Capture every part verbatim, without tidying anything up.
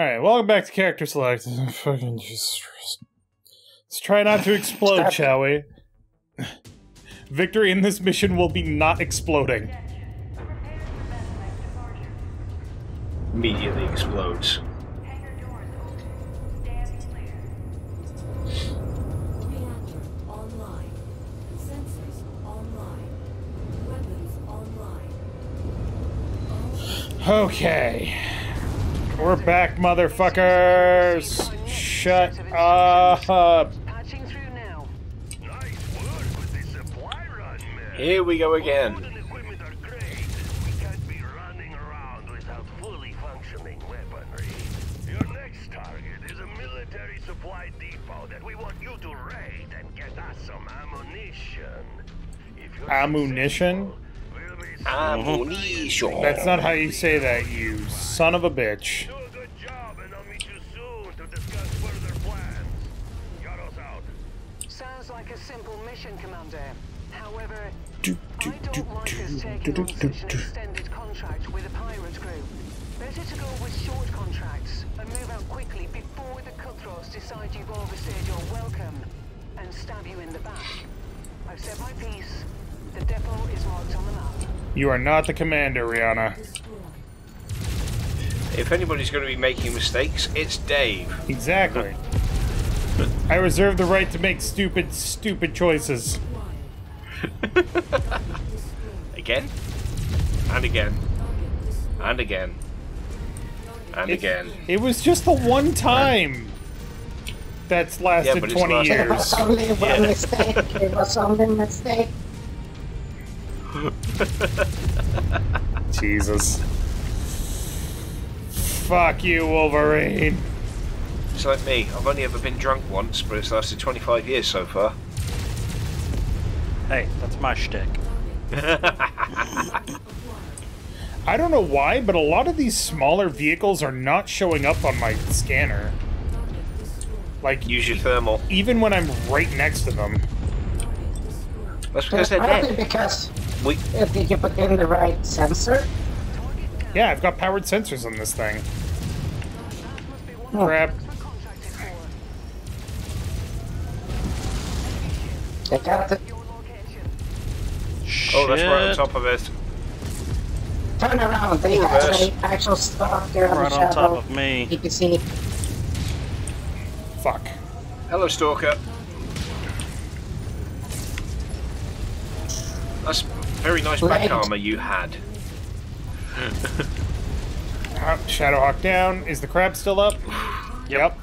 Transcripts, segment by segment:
Alright, welcome back to Character Select. Fucking Jesus Christ. Let's try not to explode, shall we? Victory in this mission will be not exploding. Immediately explodes. Okay. We're back, motherfuckers! Shut up! Here we go again. Ammunition? Ammunition. That's not how you say that, you son of a bitch. Do a good job, and I'll meet you soon to discuss further plans. Gauss out. Sounds like a simple mission, Commander. However, do, do, I don't do, like do, us taking do, do, do, do. an extended contract with a pirate crew. Better to go with short contracts and move out quickly before the Kuthros decide you've overstayed your welcome and stab you in the back. I've said my piece. The depot is marked on the map. You are not the commander, Rihanna. If anybody's going to be making mistakes, it's Dave. Exactly. I reserve the right to make stupid, stupid choices. Again? And again. And again. And it, again. It was just the one time that's lasted yeah, twenty years. It was only one yeah. mistake. It was only a mistake. Jesus. Fuck you, Wolverine. It's like me. I've only ever been drunk once, but it's lasted twenty-five years so far. Hey, that's my shtick. I don't know why, but a lot of these smaller vehicles are not showing up on my scanner. Like, use your thermal. Even when I'm right next to them. That's because they're dead. Because we... Did you put in the right sensor? Yeah, I've got powered sensors on this thing. Oh. Crap. I got it. Oh, that's right on top of it. Turn around. They actually actual Stalker on the shadow. Right on top of me. You can see. Fuck. Hello, Stalker. That's very nice back armor you had. Shadowhawk down. Is the crab still up? Yep.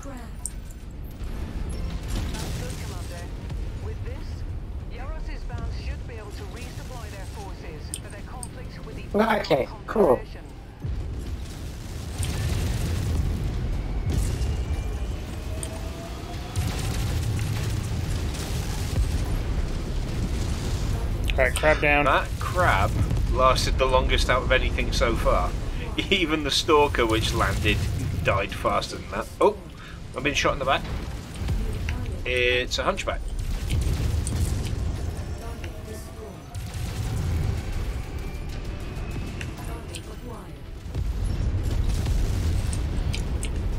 Okay, cool. Alright, crab down. That crab lasted the longest out of anything so far. Even the Stalker, which landed, died faster than that. Oh, I've been shot in the back. It's a Hunchback.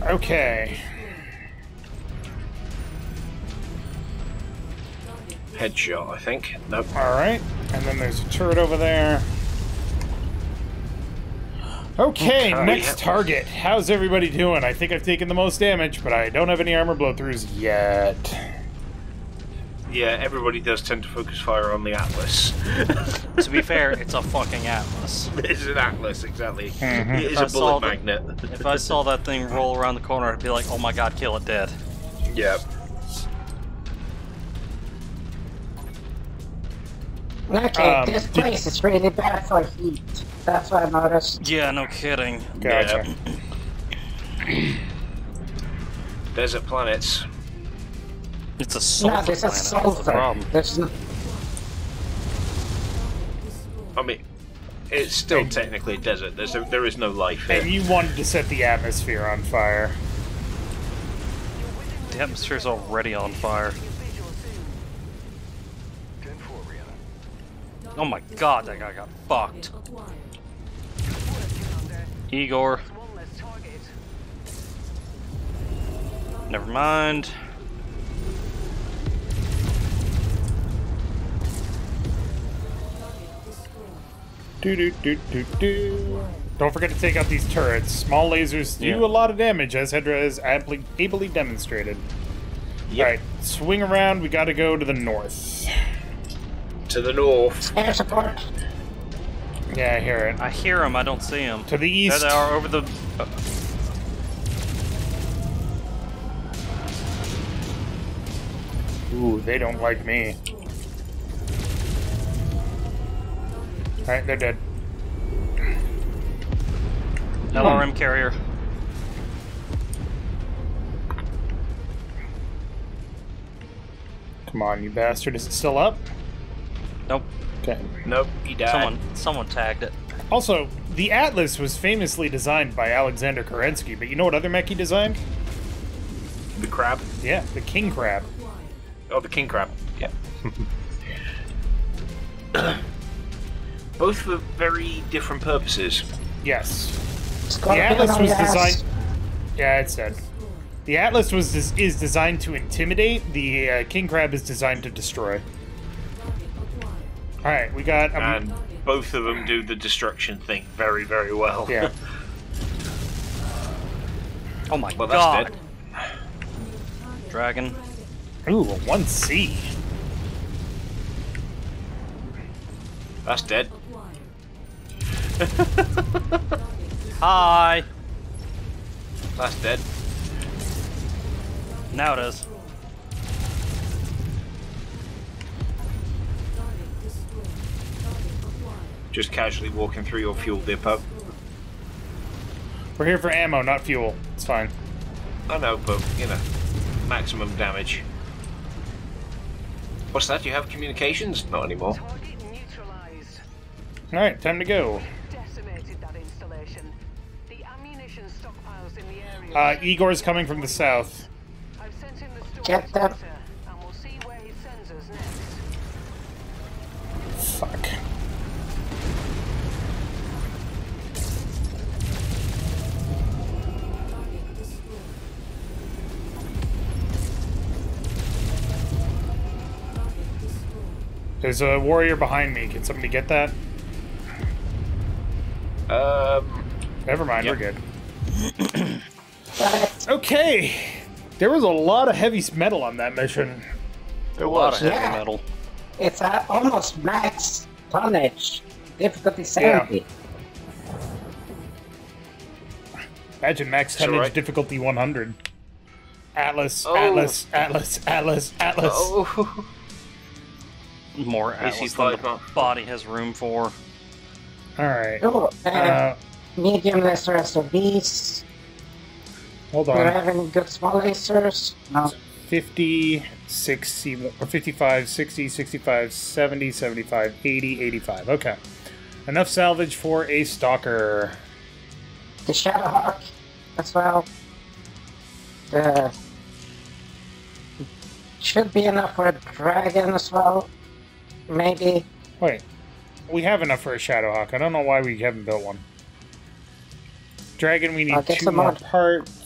Okay. Headshot, I think. Nope. Alright, and then there's a turret over there. Okay, okay, next target. How's everybody doing? I think I've taken the most damage, but I don't have any armor blow-throughs yet. Yeah, everybody does tend to focus fire on the Atlas. To be fair, it's a fucking Atlas. It's an Atlas, exactly. Mm-hmm. It is a bullet magnet. That, if I saw that thing roll around the corner, I'd be like, oh my god, kill it dead. Yeah. Okay, um, this place is really bad for heat. That's what I noticed. Yeah, no kidding. Gotcha. Yeah. Desert planets. It's a sulfur. No, there's a sulfur. There's no... I mean, it's still and, technically a desert. There's a, there is no life here. And you wanted to set the atmosphere on fire. The atmosphere's already on fire. Oh my god, that guy got fucked. Igor. Never mind. Do, do, do, do, do. Don't forget to take out these turrets. Small lasers do yeah. a lot of damage, as Hedra has ably, ably demonstrated. Yep. Alright, swing around. We gotta go to the north. To the north. Air support. Yeah, I hear it. I hear them. I don't see them. To the east. There they are over the... Oh. Ooh, they don't like me. Alright, they're dead. L R M carrier. Come on, you bastard. Is it still up? Nope. Okay. Nope, he died. Someone, someone tagged it. Also, the Atlas was famously designed by Alexander Kerensky, but you know what other mech he designed? The crab? Yeah, the King Crab. Oh, the King Crab. Yeah. Both for very different purposes. Yes. The Atlas was designed... Yeah, it's dead. The Atlas was des is designed to intimidate. The uh, King Crab is designed to destroy. Alright, we got... Um... And both of them do the destruction thing very, very well. Yeah. Oh my well, god. That's dead. Dragon. Ooh, a one C. That's dead. Hi. That's dead. Now it is. Just casually walking through your fuel depot. We're here for ammo, not fuel. It's fine. I know, but you know, maximum damage. What's that? You have communications? Not anymore. All right, time to go. Uh, Igor's coming from the south. Check that. Fuck. There's a warrior behind me. Can somebody get that? Um. Never mind. Yep. We're good. Okay. There was a lot of heavy metal on that mission. There was a lot of yeah. heavy metal. It's uh, almost max tonnage. Difficulty seventy. Yeah. Imagine max tonnage, right? Difficulty one hundred. Atlas, oh. Atlas, Atlas, Atlas, Atlas. Oh. More Atlas than the body has room for. All right. Oh, uh, uh, medium lasers of these. Hold on. Do you have any good small lasers? No. fifty, sixty, fifty-five, sixty, sixty-five, seventy, seventy-five, eighty, eighty-five. Okay. Enough salvage for a Stalker. The Shadowhawk as well. The... Should be enough for a Dragon as well. Maybe. Wait. We have enough for a Shadowhawk. I don't know why we haven't built one. Dragon, we need two more parts.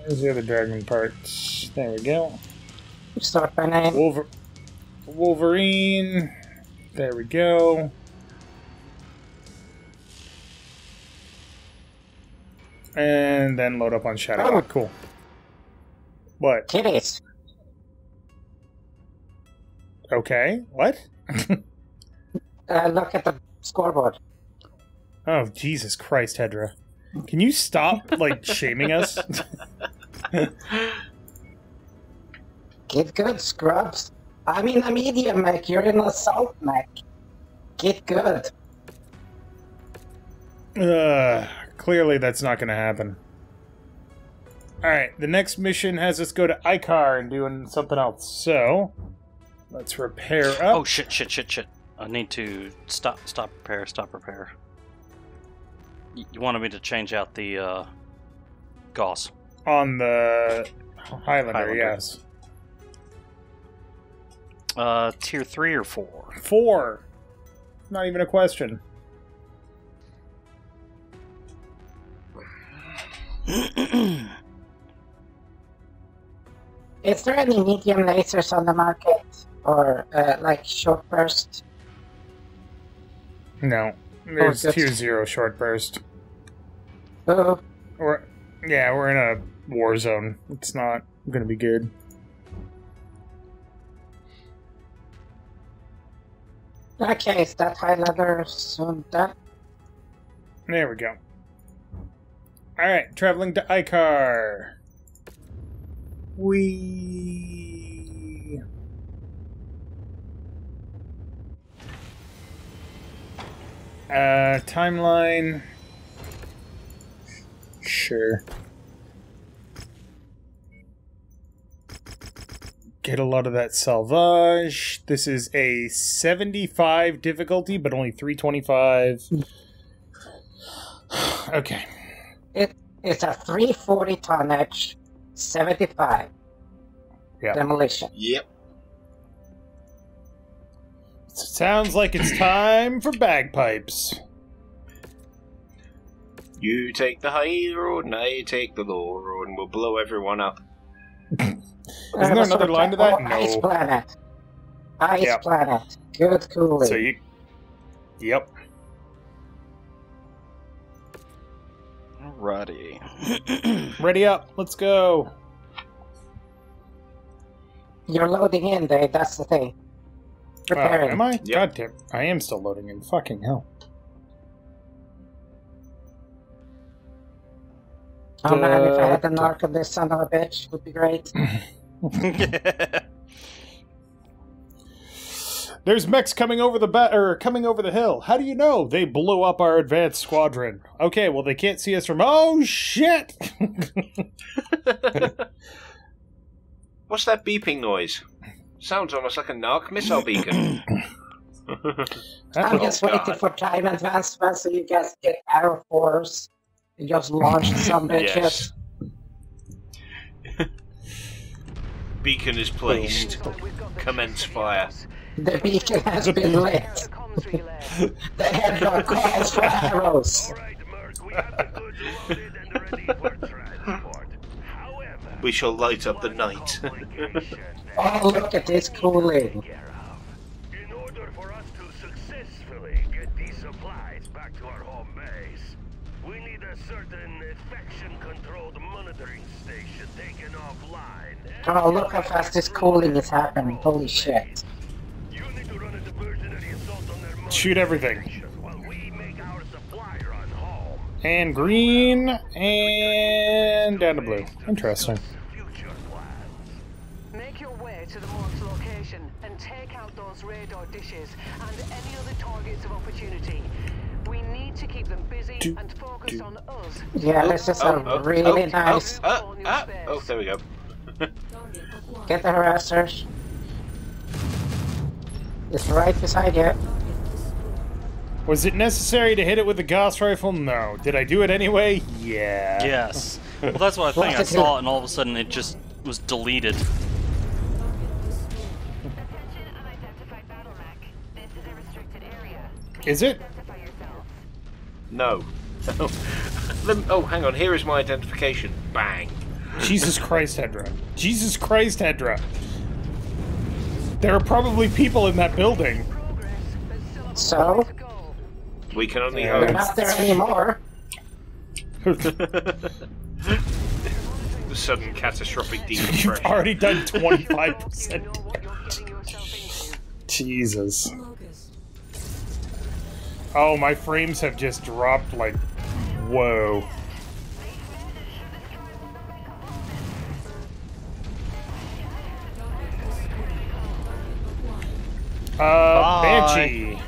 Where's the other Dragon parts? There we go. Start by name. Wolver Wolverine. There we go. And then load up on Shadowhawk. Oh, cool. What? Kitties. Okay. What? uh, look at the scoreboard. Oh, Jesus Christ, Hedra. Can you stop, like, shaming us? Get good, scrubs. I mean, a medium mech. You're in an assault mech. Get good. Uh, clearly that's not going to happen. Alright, the next mission has us go to Icar and doing something else. So, let's repair up. Oh, shit, shit, shit, shit. I need to stop, stop, repair, stop, repair. You wanted me to change out the uh, Gauss. On the Highlander, Highlander. Yes. Uh, tier three or four? Four. Not even a question. Is there any medium lasers on the market? Or, uh, like, short burst? No. There's oh, two zero short burst. Uh-oh. We're, yeah, we're in a war zone. It's not gonna be good. Okay, is that Highlander soon done? There we go. Alright, traveling to Icar. Wee. Uh, timeline. Sure. Get a lot of that salvage. This is a seventy-five difficulty, but only three twenty-five. Okay. It, it's a three forty tonnage, seventy-five. Yep. Demolition. Yep. Sounds like it's time for bagpipes. You take the high road and I take the low road and we'll blow everyone up. Isn't there another line to that? No. Ice Planet. Ice yep. Planet. Good cooling. So you... Yep. Alrighty. Ready up. Let's go. You're loading in, Dave. That's the thing. Preparing. Uh, am I? Yep. God damn. I am still loading in. Fucking hell. Oh man, if I had the narc on this son of a bitch, it would be great. There's mechs coming over the ba or coming over the hill. How do you know? They blew up our advanced squadron. Okay, well they can't see us from. Oh shit! What's that beeping noise? Sounds almost like a narc missile beacon. I'm just oh, waiting for time advancement so you guys get arrow force. You just launched some bitches. Yes. Beacon is placed. Commence fire. The beacon has been lit. They have no calls for arrows. We shall light up the night. Oh, look at this cooling. In order for us to successfully get these supplies back to our home base, we need a certain faction-controlled monitoring station taken offline. Oh, look how fast this cooling is happening. Holy shit. You need to run a diversionary assault on their shoot everything. While we make our supply run home. And green, and down to blue. Interesting. Make your way to the morgue's location and take out those radar dishes and any other targets of opportunity. We need to keep them busy do, and focus do. on us. Yeah, this is oh, a oh, really oh, nice... Oh, oh, oh, oh, there we go. Get the harassers. It's right beside you. Was it necessary to hit it with the Gauss rifle? No. Did I do it anyway? Yeah. Yes. Well, that's what I think. I saw it and all of a sudden it just was deleted. Attention unidentified battle mech. This is a restricted area. Is it? No. Oh, hang on. Here is my identification. Bang. Jesus Christ, Hedra. Jesus Christ, Hedra. There are probably people in that building. So? We can only hope. They're not there anymore. The sudden catastrophic decompression. You've already done twenty-five percent. Jesus. Oh, my frames have just dropped, like, whoa. Uh, Bye. Banshee.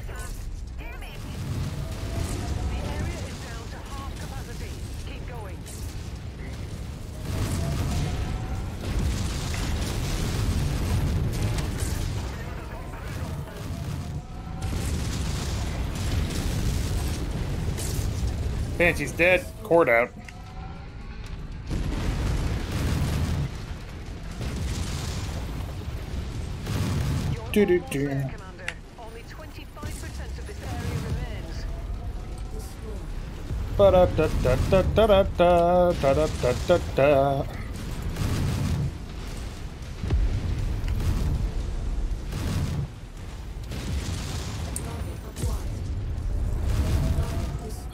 Banshee's dead. Cord out. Do do do. Only twenty-five percent of this area remains. Ba-da-da-da-da-da-da-da-da-da-da-da-da-da.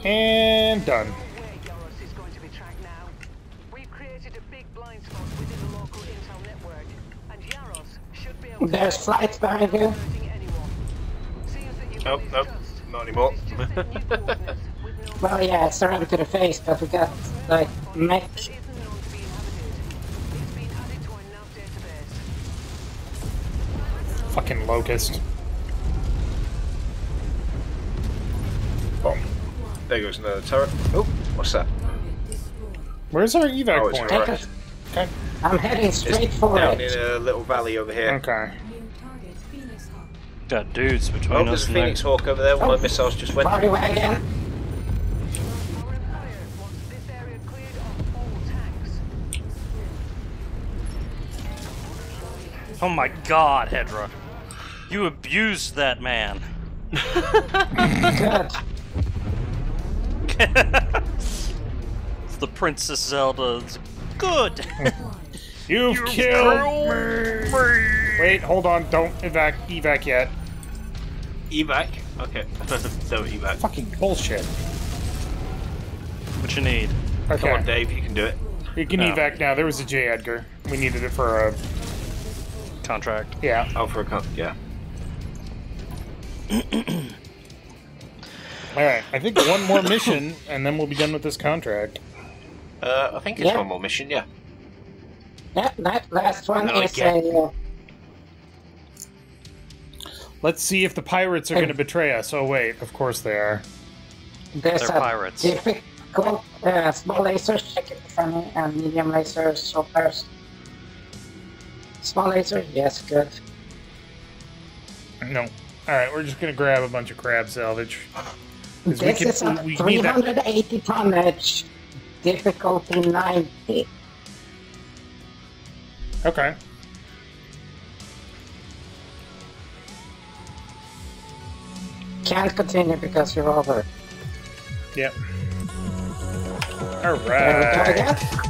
And done. Where Gauss is going to be tracked now. We've created a big blind spot within the local intel network, and Yaros should be able to. There's flights behind here. Nope, nope, not anymore. Well, yeah, it's around to the face, but we got like mech. Fucking Locust. Bomb. There goes another turret. Oh, what's that? Where's our evac oh, point? Right. Right. Okay. I'm heading straight it's for down it. Down in a little valley over here. Okay. That dude's between oh, us. There's a Phoenix Hawk over there. One oh. of my missiles just went. Far away again. Oh my God, Hedra! You abused that man. God. It's the Princess Zelda's good. You've you killed me. me. Wait, hold on. Don't evac. Evac yet. Evac? Okay. So evac. Fucking bullshit. What you need? Okay. Come on, Dave. You can do it. You can no. evac now. There was a J. Edgar. We needed it for a contract. Yeah. Oh, for a contract. Yeah. Alright, I think one more mission, and then we'll be done with this contract. Uh, I think it's yeah. one more mission, yeah. That, that last one no, is a... Uh... Let's see if the pirates are hey. going to betray us. Oh wait, of course they are. There's They're pirates. Difficult, uh, small lasers, check funny, and medium lasers, shoulders. Small lasers, yes, good. No. Alright, we're just going to grab a bunch of crab salvage. This we can, is a we three hundred eighty tonnage, difficulty ninety. Okay. Can't continue because you're over. Yep. Alright.